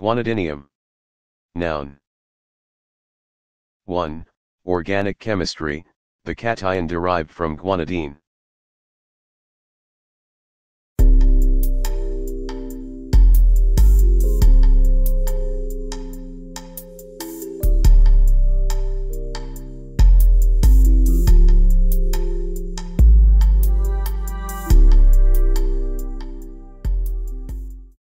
Guanidinium. Noun. 1. Organic chemistry, the cation derived from guanidine.